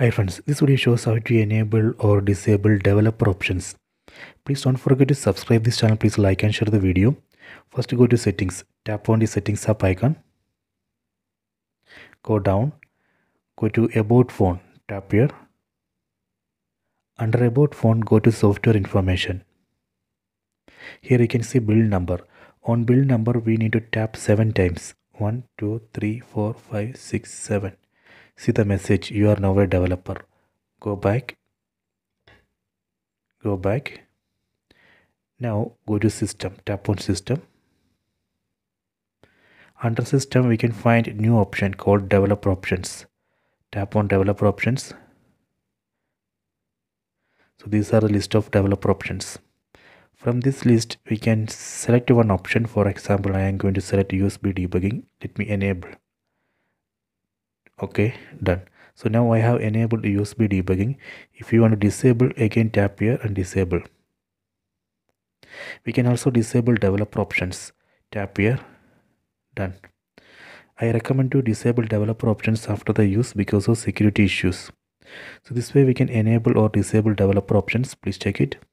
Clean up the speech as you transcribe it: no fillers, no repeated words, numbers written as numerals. Hi friends, this video shows how to enable or disable developer options. Please don't forget to subscribe this channel. Please like and share the video. First go to settings, tap on the settings app icon. Go down, go to about phone, tap here. Under about phone, go to software information. Here you can see build number. On build number we need to tap 7 times. 1, 2, 3, 4, 5, 6, 7. See the message, you are now a developer. Go back. Now go to system, tap on system. Under system we can find new option called developer options. Tap on developer options. So these are the list of developer options. From this list we can select one option. For example, I am going to select USB debugging. Let me enable. Okay, done. So now I have enabled USB debugging. If you want to disable, again tap here and disable. We can also disable developer options. Tap here, done. I recommend to disable developer options after the use because of security issues. So this way we can enable or disable developer options. Please check it.